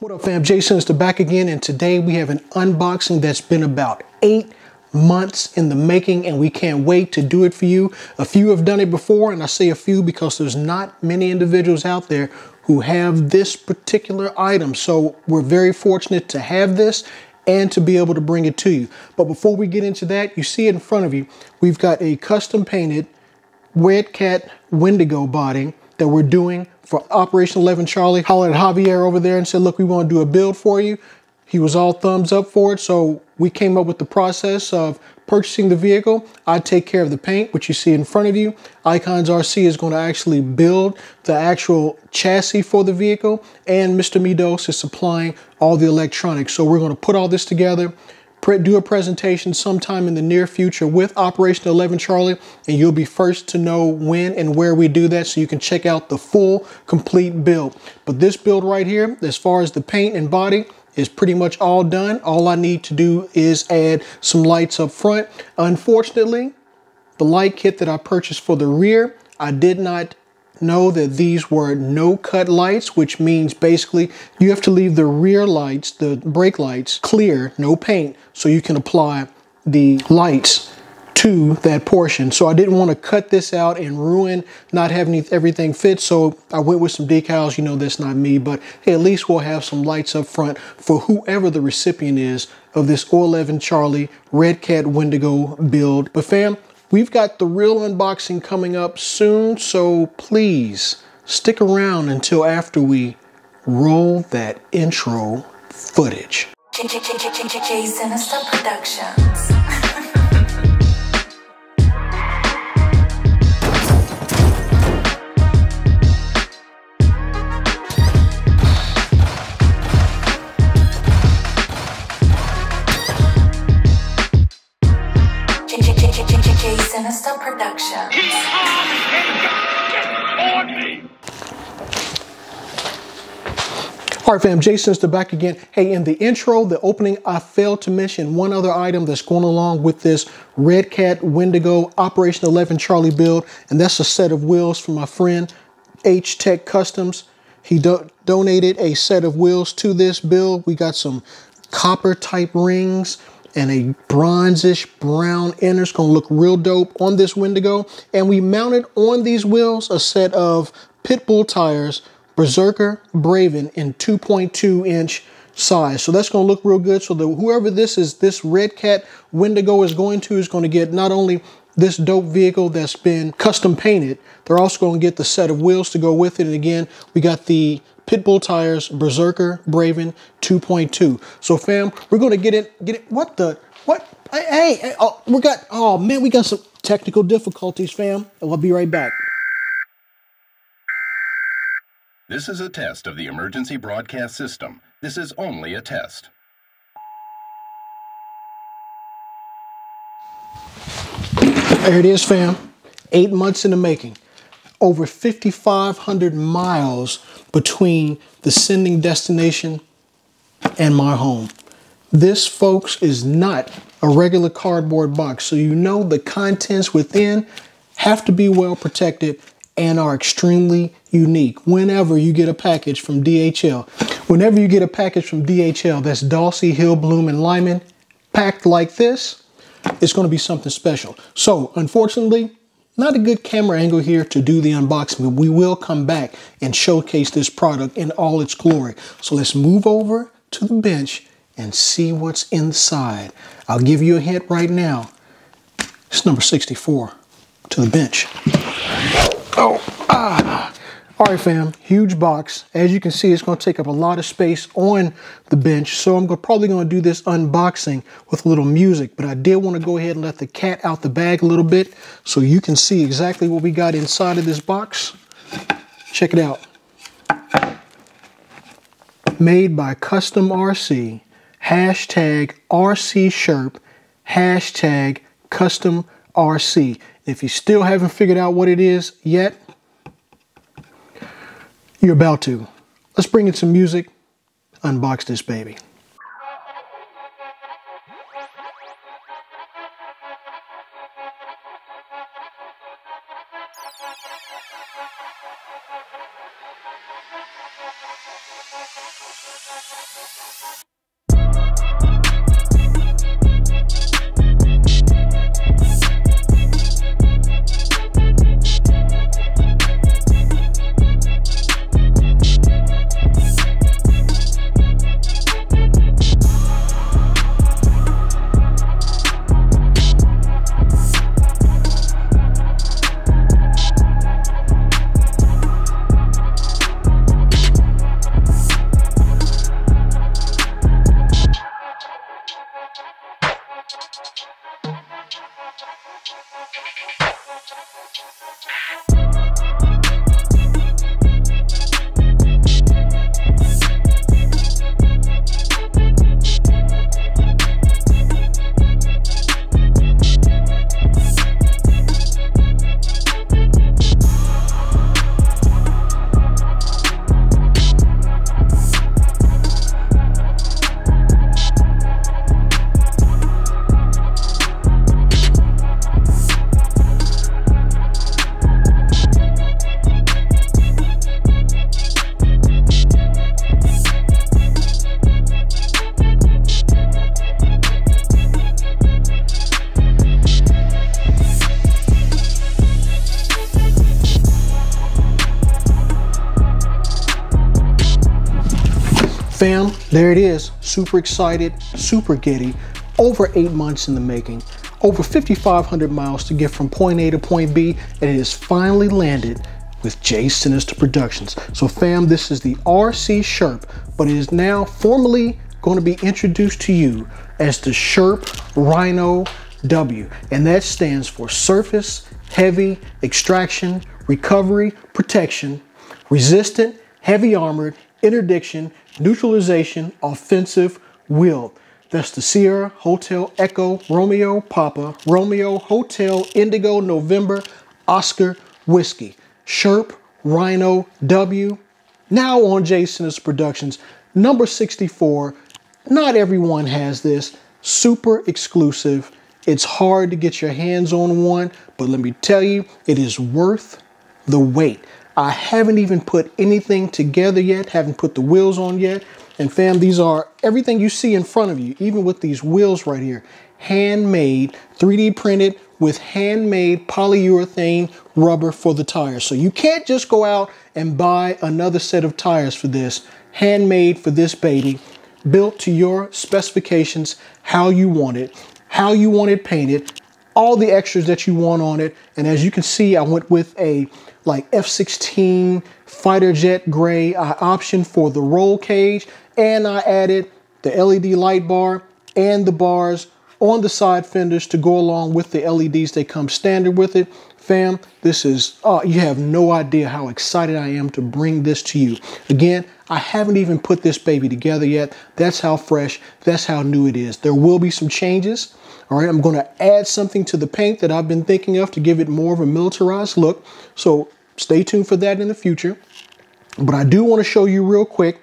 What up fam, J. Sinista back again, and today we have an unboxing that's been about 8 months in the making and we can't wait to do it for you. A few have done it before, and I say a few because there's not many individuals out there who have this particular item. So we're very fortunate to have this and to be able to bring it to you. But before we get into that, you see it in front of you. We've got a custom painted Red Cat Wendigo body that we're doing for Operation 11 Charlie. Hollered at Javier over there and said, look, we want to do a build for you. He was all thumbs up for it, so we came up with the process of purchasing the vehicle. I take care of the paint, which you see in front of you. Icons RC is going to actually build the actual chassis for the vehicle, and Mr. Midos is supplying all the electronics. So we're going to put all this together, do a presentation sometime in the near future with Operation 11 Charlie, and you'll be first to know when and where we do that, so you can check out the full complete build. But this build right here, as far as the paint and body, is pretty much all done. All I need to do is add some lights up front. Unfortunately, the light kit that I purchased for the rear, I did not know that these were no cut lights, which means basically you have to leave the rear lights, the brake lights, clear, no paint, so you can apply the lights to that portion. So I didn't want to cut this out and ruin not having everything fit, so I went with some decals. You know, that's not me, but hey, at least we'll have some lights up front for whoever the recipient is of this 11 Charlie Red Cat Wendigo build. But fam, we've got the real unboxing coming up soon, so please stick around until after we roll that intro footage. J. Sinista Productions. Sinista Productions. He has his orders. All right fam, J. Sinista back again. Hey, in the intro, the opening, I failed to mention one other item that's going along with this Red Cat Wendigo Operation 11 Charlie build, and that's a set of wheels from my friend H Tech Customs. He donated a set of wheels to this build. We got some copper type rings and a bronzish brown inner. It's gonna look real dope on this Wendigo. And we mounted on these wheels a set of Pitbull tires, Berserker Braven in 2.2 inch size. So that's gonna look real good. So whoever this is, this Red Cat Wendigo is gonna get not only this dope vehicle that's been custom painted, they're also gonna get the set of wheels to go with it. And again, we got the Pitbull tires, Berserker Braven 2.2. So fam, we're gonna get it. What the, what? Hey, oh, we got some technical difficulties, fam. I'll be right back. This is a test of the emergency broadcast system. This is only a test. There it is, fam. 8 months in the making. Over 5,500 miles between the sending destination and my home. This, folks, is not a regular cardboard box, so you know the contents within have to be well protected and are extremely unique. Whenever you get a package from DHL, that's Dulcie, Hill, Bloom, and Lyman, packed like this, it's going to be something special. So, unfortunately, not a good camera angle here to do the unboxing, but we will come back and showcase this product in all its glory. So let's move over to the bench and see what's inside. I'll give you a hint right now. It's number 64 to the bench. Oh, ah. All right, fam, huge box. As you can see, it's gonna take up a lot of space on the bench. So I'm probably gonna do this unboxing with a little music, but I did wanna go ahead and let the cat out the bag a little bit so you can see exactly what we got inside of this box. Check it out. Made by Custom RC, hashtag RC Sherp, hashtag Custom RC. If you still haven't figured out what it is yet, you're about to. Let's bring in some music, unbox this baby. Fam, there it is. Super excited, super giddy. Over 8 months in the making. Over 5,500 miles to get from point A to point B, and it has finally landed with J. Sinista Productions. So fam, this is the RC Sherp, but it is now formally going to be introduced to you as the Sherp Rhino W, and that stands for Surface, Heavy, Extraction, Recovery, Protection, Resistant, Heavy Armored, Interdiction, Neutralization, Offensive, Will. That's the Sierra, Hotel, Echo, Romeo, Papa, Romeo, Hotel, Indigo, November, Oscar, Whiskey. Sherp, Rhino, W. Now on J. Sinista Productions, number 64. Not everyone has this. Super exclusive. It's hard to get your hands on one, but let me tell you, it is worth the wait. I haven't even put anything together yet, haven't put the wheels on yet. And fam, these are everything you see in front of you, even with these wheels right here, handmade, 3D printed with handmade polyurethane rubber for the tires. So you can't just go out and buy another set of tires for this, handmade for this baby, built to your specifications, how you want it painted, all the extras that you want on it. And as you can see, I went with a like F-16 fighter jet gray. I optioned for the roll cage, and I added the LED light bar and the bars on the side fenders to go along with the LEDs. They come standard with it. Fam, this is, you have no idea how excited I am to bring this to you. Again, I haven't even put this baby together yet. That's how fresh, that's how new it is. There will be some changes. All right, I'm going to add something to the paint that I've been thinking of to give it more of a militarized look. So stay tuned for that in the future. But I do want to show you real quick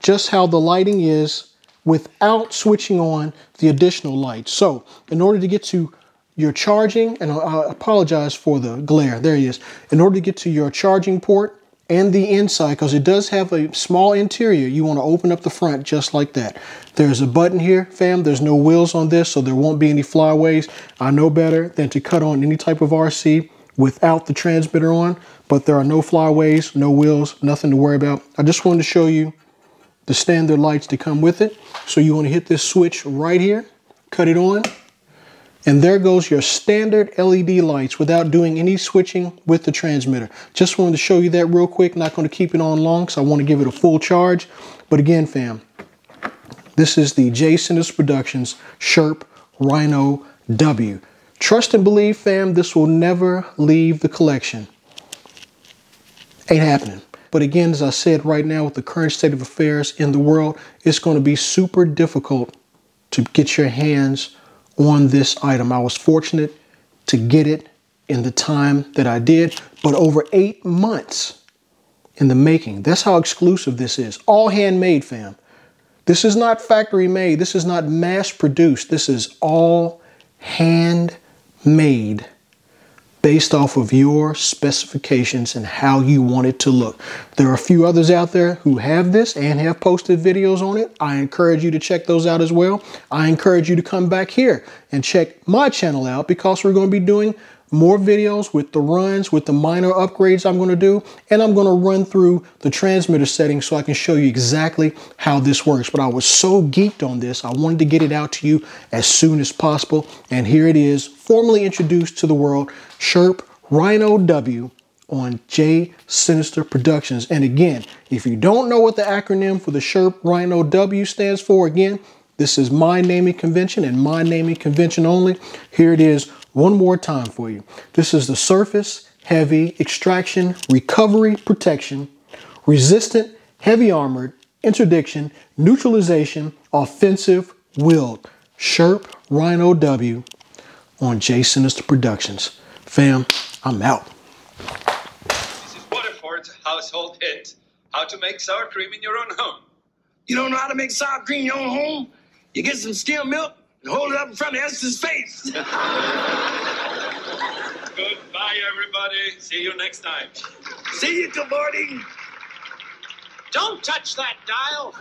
just how the lighting is without switching on the additional lights. So in order to get to your charging, and I apologize for the glare, there he is. In order to get to your charging port and the inside, because it does have a small interior, you want to open up the front just like that. There's a button here, fam. There's no wheels on this, so there won't be any flyaways. I know better than to cut on any type of RC without the transmitter on, but there are no flyaways, no wheels, nothing to worry about. I just wanted to show you the standard lights that come with it. So you want to hit this switch right here, cut it on, and there goes your standard LED lights without doing any switching with the transmitter. Just wanted to show you that real quick. Not going to keep it on long because I want to give it a full charge. But again, fam, this is the J. Sinista Productions Sherp Rhino W. Trust and believe, fam, this will never leave the collection. Ain't happening. But again, as I said, right now with the current state of affairs in the world, it's going to be super difficult to get your hands on this item. I was fortunate to get it in the time that I did, but over 8 months in the making. That's how exclusive this is. All handmade, fam. This is not factory made. This is not mass produced. This is all handmade based off of your specifications and how you want it to look. There are a few others out there who have this and have posted videos on it. I encourage you to check those out as well. I encourage you to come back here and check my channel out, because we're going to be doing more videos with the runs, with the minor upgrades I'm going to do, and I'm going to run through the transmitter settings so I can show you exactly how this works. But I was so geeked on this, I wanted to get it out to you as soon as possible, and here it is, formally introduced to the world, Sherp Rhino W on J. Sinista Productions. And again, if you don't know what the acronym for the Sherp Rhino W stands for, again, this is my naming convention and my naming convention only. Here it is one more time for you. This is the Surface Heavy Extraction Recovery Protection Resistant Heavy Armored Interdiction Neutralization Offensive Willed Sherp Rhino W on J. Sinista Productions. Fam, I'm out. This is Waterford's household hint, how to make sour cream in your own home. You don't know how to make sour cream in your own home? You get some steel milk and hold it up in front of Esther's face. Goodbye, everybody. See you next time. See you till morning. Don't touch that dial.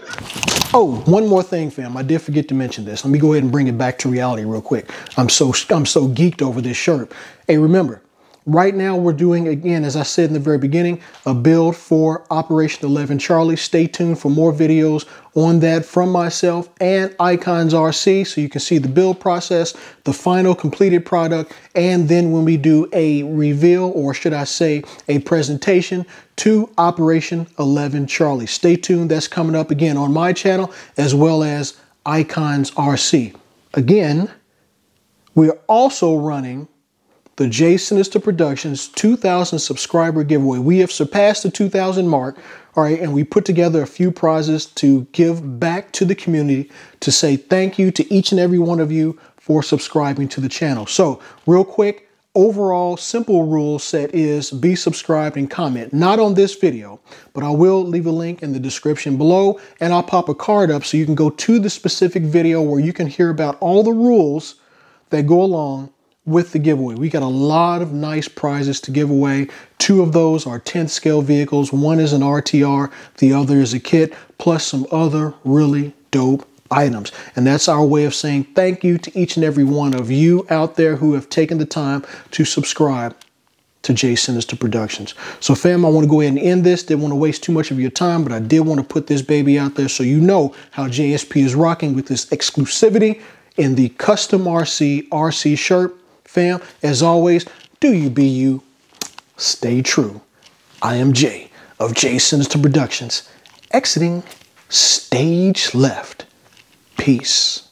Oh, one more thing, fam. I did forget to mention this. Let me go ahead and bring it back to reality real quick. I'm so geeked over this Sherp. Hey, remember, right now we're doing, again, as I said in the very beginning, a build for Operation 11 Charlie. Stay tuned for more videos on that from myself and Icons RC, so you can see the build process, the final completed product, and then when we do a reveal, or should I say a presentation to Operation 11 Charlie. Stay tuned. That's coming up again on my channel as well as Icons RC. Again, we're also running the J. Sinista Productions 2,000 subscriber giveaway. We have surpassed the 2,000 mark, all right, and we put together a few prizes to give back to the community, to say thank you to each and every one of you for subscribing to the channel. So real quick, overall simple rule set is be subscribed and comment. Not on this video, but I will leave a link in the description below, and I'll pop a card up so you can go to the specific video where you can hear about all the rules that go along with the giveaway. We got a lot of nice prizes to give away. Two of those are 10th scale vehicles. One is an RTR, the other is a kit, plus some other really dope items. And that's our way of saying thank you to each and every one of you out there who have taken the time to subscribe to J. Sinista Productions. So fam, I want to go ahead and end this. Didn't want to waste too much of your time, but I did want to put this baby out there so you know how JSP is rocking with this exclusivity in the Custom RC Sherp. Fam, as always, do you be you, stay true. I am Jay of J. Sinista Productions, exiting stage left. Peace.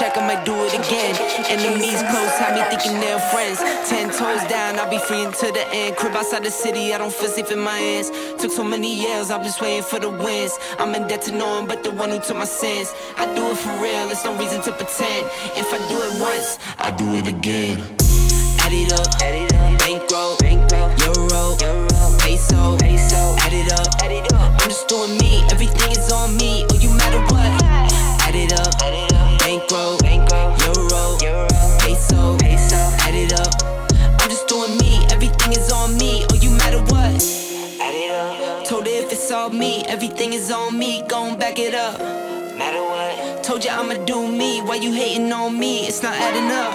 Check, I might do it again. Enemies close, have me thinking they're friends. 10 toes down, I'll be free until the end. Crib outside the city, I don't feel safe in my hands. Took so many L's, I'm just waiting for the wins. I'm in debt to no one but the one who took my sins. I do it for real, there's no reason to pretend. If I do it once, I do it again. Add it up, bankroll, euro, peso, add it up. I'm just doing me, everything is on me. Oh, you matter what? Add it up, bankroll, euro, peso, add it up. I'm just doing me, everything is on me. Oh, you matter what? Add it up. Told it if it's all me, everything is on me. Gon' back it up. Matter what? Told you I'ma do me. Why you hating on me? It's not adding up.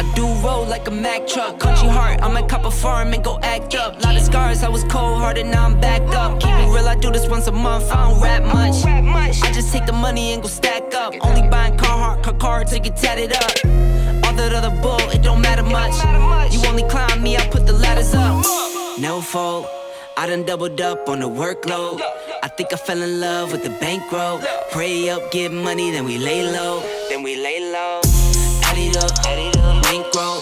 I do roll like a Mack truck. Country heart, I might cop a farm and go act up. Lot of scars, I was cold-hearted, now I'm backed up. Keep it real, I do this once a month. I don't rap much. I just take the money and go stack up. Only buying car till you tatted up. All that other bull, it don't matter much. You only climb me, I put the ladders up. No fold, I done doubled up on the workload. I think I fell in love with the bankroll. Pray up, get money, then we lay low. Add it up, bankroll,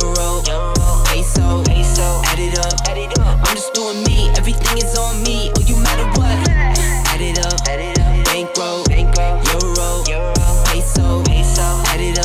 euro, peso, add it up. I'm just doing me, everything is on me. Oh, you matter what? Add it up, bankroll, euro. Add it up.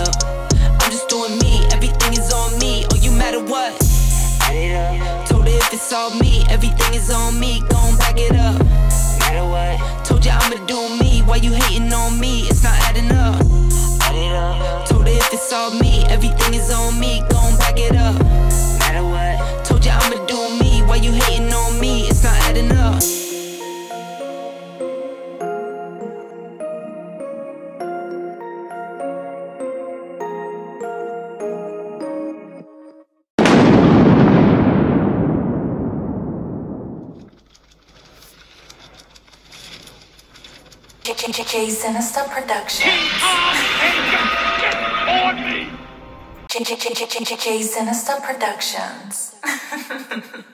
J. Sinista Productions. J. Sinista Productions.